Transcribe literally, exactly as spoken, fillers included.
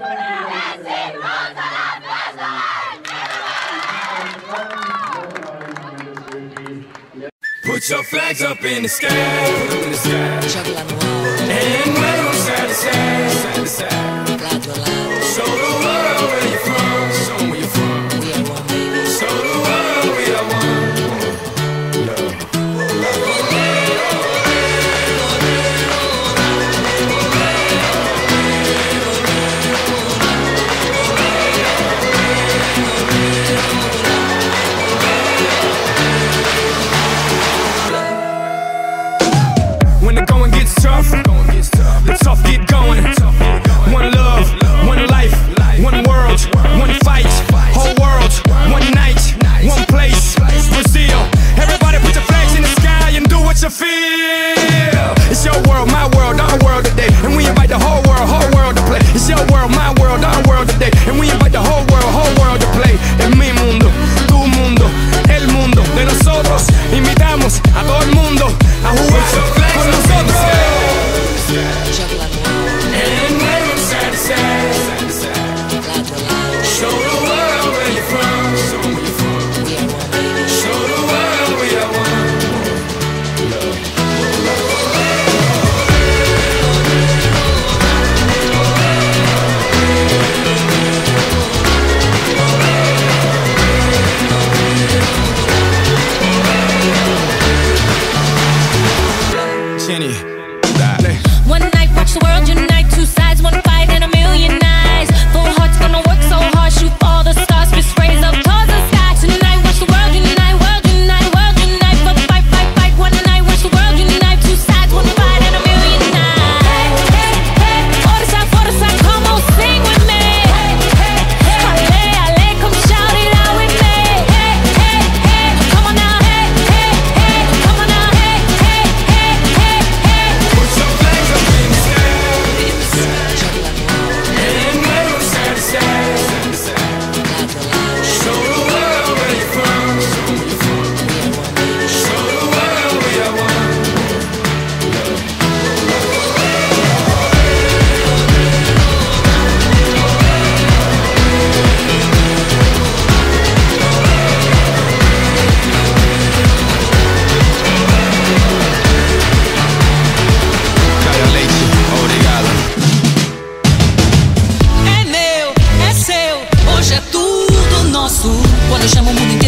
Put your flags up in the sky, put them in the sky. And wave them side to side, side to side. Show the world where you're from, show where you're from. Show the world we are one. Yeah. When the going gets tough, the tough get going. One love, one life, one world, one fight. Whole world, one night, one place, Brazil. Everybody put your flags in the sky and do what you feel. It's your world, my world, our world today, and we invite the whole world, whole world to play. It's your world, my world, our world today, and we invite the whole world, whole world to play. En mi mundo, tu mundo, el mundo de nosotros. Invitamos a todo el mundo a jugar. One night, watch the world unite. Two sides, one fight, and a million eyes. Full hearts gonna work so hard. Shoot all the stars, fist raise up towards the sky. Tonight, watch the world unite, world unite, world unite. For the fight, fight, fight. One night, watch the world unite. Two sides, one fight, and a million eyes. Hey, hey, hey, order side, order side, come on, sing with me. Hey, hey, hey, ale, ale, come shout it out with me. Hey, hey, hey, come on now. Hey, hey, hey, come on now. Hey, hey, hey, hey, hey. Put your flags up in the sky, in the sky. And wave them side to side, side to side. Show the world where you're from, show where you're from. Show the world we are one. É meu, é seu, hoje é tudo nosso. Quando eu chamo o mundo